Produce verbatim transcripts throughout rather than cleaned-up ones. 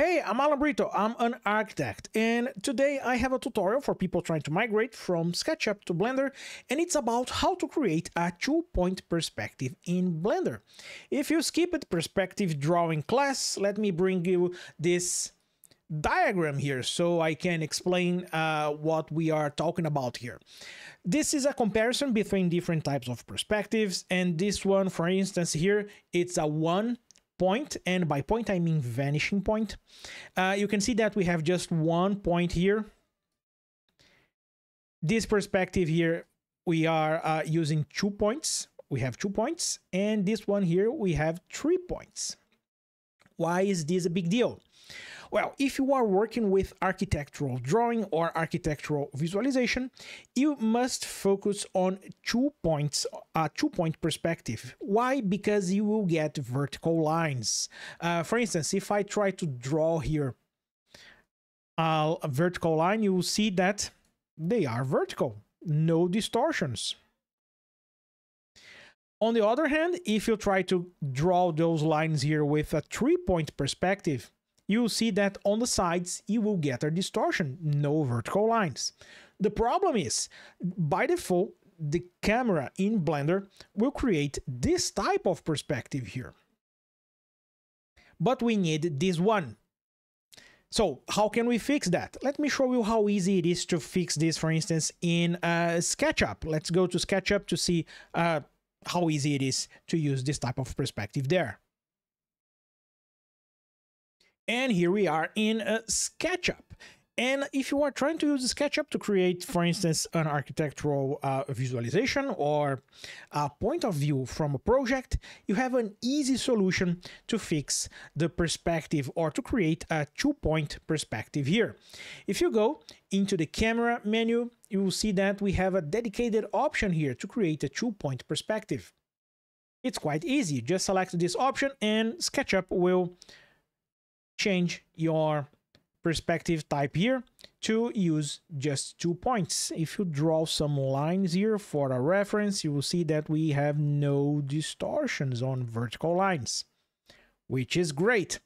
Hey, I'm Alan Brito, I'm an architect, and today I have a tutorial for people trying to migrate from SketchUp to Blender, and it's about how to create a two-point perspective in Blender. If you skipped perspective drawing class, let me bring you this diagram here so I can explain uh, what we are talking about here. This is a comparison between different types of perspectives, and this one, for instance, here, it's a one point, and by point I mean vanishing point. Uh, you can see that we have just one point here. This perspective here, we are uh, using two points. We have two points, and this one here, we have three points. Why is this a big deal? Well, if you are working with architectural drawing or architectural visualization, you must focus on two points, a two-point perspective. Why? Because you will get vertical lines. Uh, for instance, if I try to draw here uh, a vertical line, you will see that they are vertical, no distortions. On the other hand, if you try to draw those lines here with a three-point perspective, you'll see that on the sides you will get a distortion, no vertical lines. The problem is, by default, the camera in Blender will create this type of perspective here. But we need this one. So how can we fix that? Let me show you how easy it is to fix this, for instance, in uh, SketchUp. Let's go to SketchUp to see uh, how easy it is to use this type of perspective there. And here we are in uh, SketchUp. And if you are trying to use SketchUp to create, for instance, an architectural uh, visualization or a point of view from a project, you have an easy solution to fix the perspective or to create a two-point perspective here. If you go into the camera menu, you will see that we have a dedicated option here to create a two-point perspective. It's quite easy. Just select this option and SketchUp will change your perspective type here to use just two points. If you draw some lines here for a reference, you will see that we have no distortions on vertical lines, which is great.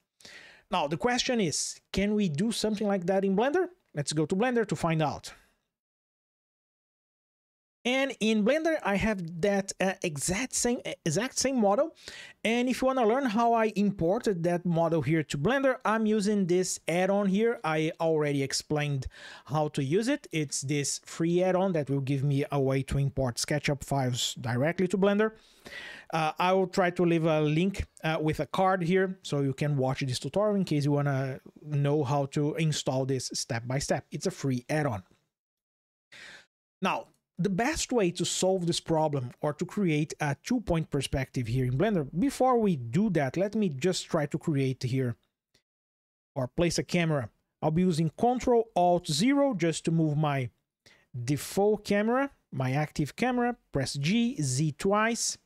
Now, the question is, can we do something like that in Blender? Let's go to Blender to find out. And in Blender, I have that uh, exact same exact same model. And if you want to learn how I imported that model here to Blender, I'm using this add-on here. I already explained how to use it. It's this free add-on that will give me a way to import SketchUp files directly to Blender. Uh, I will try to leave a link uh, with a card here so you can watch this tutorial in case you want to know how to install this step by step. It's a free add-on. Now, the best way to solve this problem or to create a two-point perspective here in Blender, before we do that, let me just try to create here or place a camera. I'll be using control alt zero just to move my default camera, my active camera, press G, Z twice,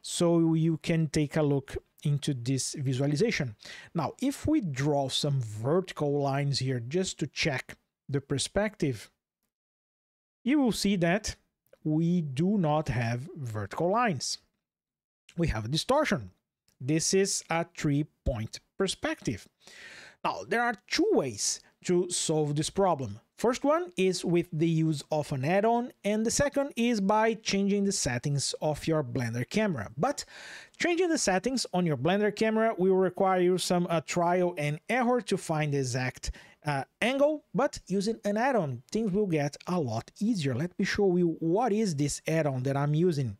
so you can take a look into this visualization. Now, if we draw some vertical lines here just to check the perspective, you will see that we do not have vertical lines. We have a distortion. This is a three-point perspective. Now, there are two ways to solve this problem. First one is with the use of an add-on, and the second is by changing the settings of your Blender camera. But changing the settings on your Blender camera will require you some uh, trial and error to find the exact Uh, angle, but using an add-on, things will get a lot easier. Let me show you what is this add-on that I'm using.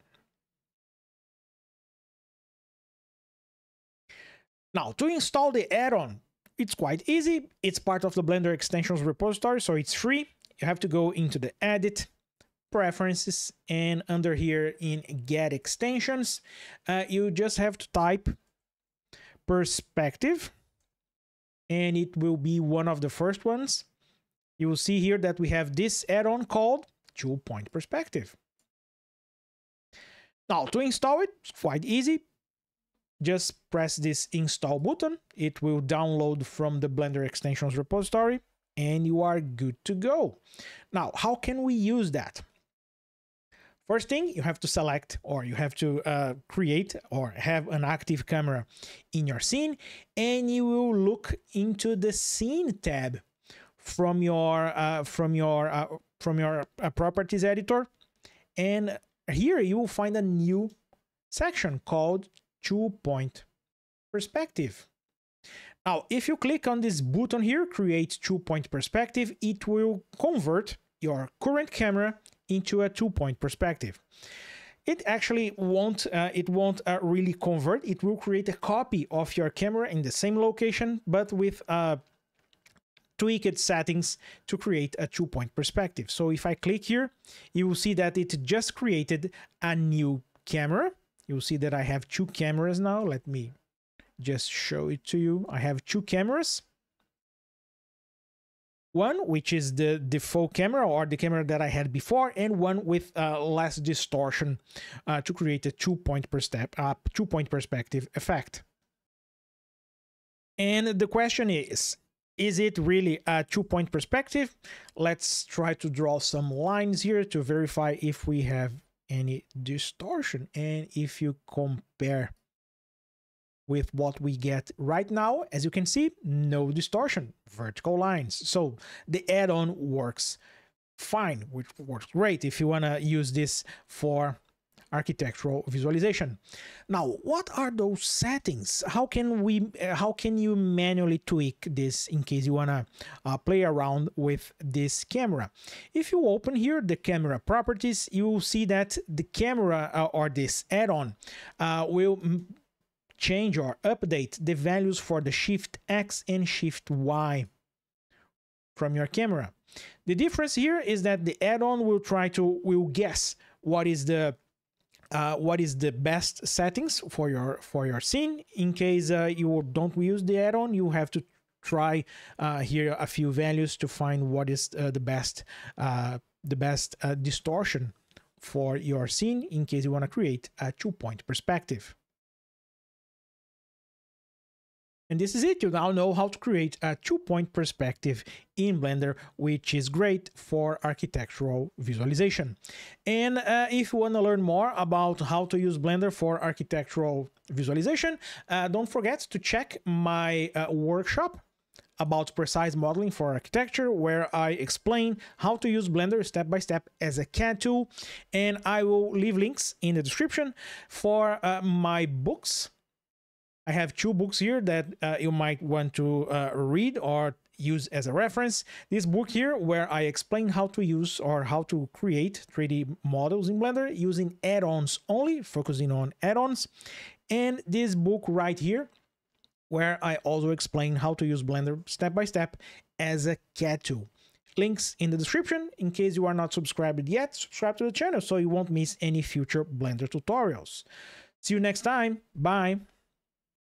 Now, to install the add-on, it's quite easy. It's part of the Blender extensions repository, so it's free. You have to go into the Edit, Preferences, and under here in Get Extensions, uh, you just have to type Perspective, and it will be one of the first ones. You will see here that we have this add-on called two-point perspective. Now, to install it, it's quite easy. Just press this install button. It will download from the Blender extensions repository, and you are good to go. Now, how can we use that? First thing, you have to select, or you have to uh, create or have an active camera in your scene, and you will look into the scene tab from your uh, from your uh, from your uh, properties editor, and here you will find a new section called two-point perspective. Now, if you click on this button here, create two-point perspective, it will convert your current camera into a two-point perspective. It actually won't uh, it won't uh, really convert. It will create a copy of your camera in the same location, but with uh, tweaked settings to create a two-point perspective. So if I click here, you will see that it just created a new camera. You'll see that I have two cameras now. Let me just show it to you. I have two cameras. One which is the default camera, or the camera that I had before, and one with uh, less distortion uh, to create a two-point per step, uh, two-point perspective effect. And the question is, is it really a two-point perspective? Let's try to draw some lines here to verify if we have any distortion. And if you compare with what we get right now, as you can see, no distortion, vertical lines. So the add-on works fine, which works great if you want to use this for architectural visualization. Now, what are those settings? How can we uh, how can you manually tweak this in case you want to uh, play around with this camera? If you open here the camera properties, you will see that the camera uh, or this add-on uh, will change or update the values for the shift X and shift Y from your camera. The difference here is that the add-on will try to will guess what is the uh, what is the best settings for your for your scene. In case uh, you don't use the add-on, you have to try uh, here a few values to find what is uh, the best uh, the best uh, distortion for your scene in case you want to create a two-point perspective. And this is it. You now know how to create a two-point perspective in Blender, which is great for architectural visualization. And uh, if you want to learn more about how to use Blender for architectural visualization, uh, don't forget to check my uh, workshop about precise modeling for architecture, where I explain how to use Blender step by step as a C A D tool. And I will leave links in the description for uh, my books. I have two books here that uh, you might want to uh, read or use as a reference. This book here, where I explain how to use or how to create three D models in Blender using add-ons only, focusing on add-ons. And this book right here, where I also explain how to use Blender step by step as a C A D tool. Links in the description. In case you are not subscribed yet, subscribe to the channel so you won't miss any future Blender tutorials. See you next time. Bye.